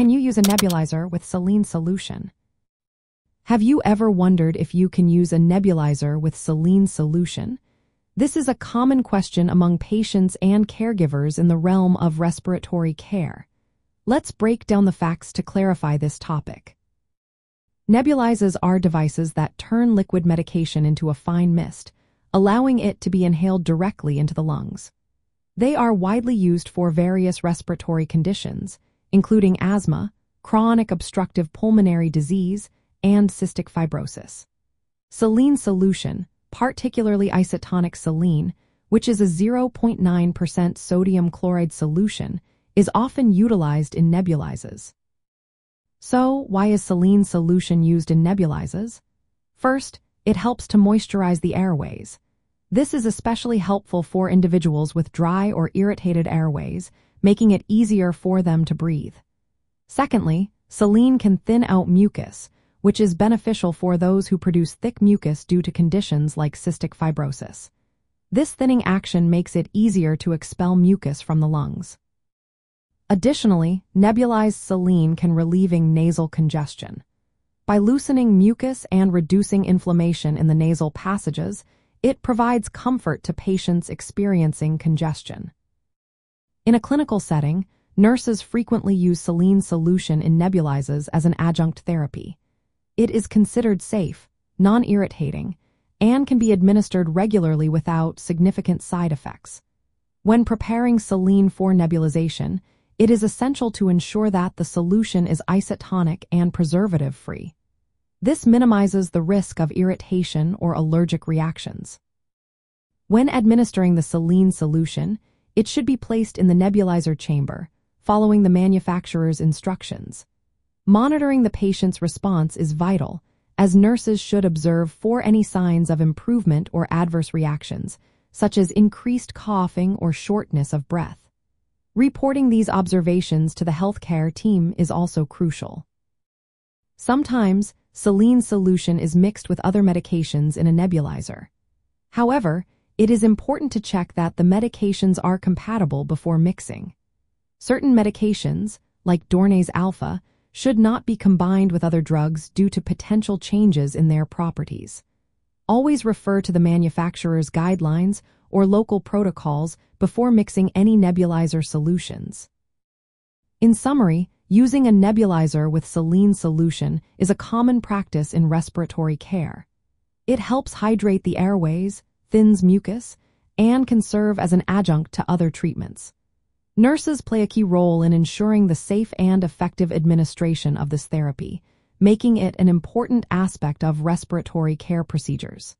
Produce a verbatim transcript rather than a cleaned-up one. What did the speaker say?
Can you use a nebulizer with saline solution? Have you ever wondered if you can use a nebulizer with saline solution? This is a common question among patients and caregivers in the realm of respiratory care. Let's break down the facts to clarify this topic. Nebulizers are devices that turn liquid medication into a fine mist, allowing it to be inhaled directly into the lungs. They are widely used for various respiratory conditions, including asthma, chronic obstructive pulmonary disease, and cystic fibrosis. Saline solution, particularly isotonic saline, which is a zero point nine percent sodium chloride solution, is often utilized in nebulizers. So, why is saline solution used in nebulizers? First, it helps to moisturize the airways. This is especially helpful for individuals with dry or irritated airways, making it easier for them to breathe. Secondly, saline can thin out mucus, which is beneficial for those who produce thick mucus due to conditions like cystic fibrosis. This thinning action makes it easier to expel mucus from the lungs. Additionally, nebulized saline can relieve nasal congestion. By loosening mucus and reducing inflammation in the nasal passages, it provides comfort to patients experiencing congestion. In a clinical setting, nurses frequently use saline solution in nebulizers as an adjunct therapy. It is considered safe, non-irritating, and can be administered regularly without significant side effects. When preparing saline for nebulization, it is essential to ensure that the solution is isotonic and preservative-free. This minimizes the risk of irritation or allergic reactions. When administering the saline solution, it should be placed in the nebulizer chamber, following the manufacturer's instructions. Monitoring the patient's response is vital, as nurses should observe for any signs of improvement or adverse reactions, such as increased coughing or shortness of breath. Reporting these observations to the healthcare team is also crucial. Sometimes, saline solution is mixed with other medications in a nebulizer. However, it is important to check that the medications are compatible before mixing. Certain medications, like Dornase alfa, should not be combined with other drugs due to potential changes in their properties. Always refer to the manufacturer's guidelines or local protocols before mixing any nebulizer solutions. In summary, using a nebulizer with saline solution is a common practice in respiratory care. It helps hydrate the airways, thins mucus, and can serve as an adjunct to other treatments. Nurses play a key role in ensuring the safe and effective administration of this therapy, making it an important aspect of respiratory care procedures.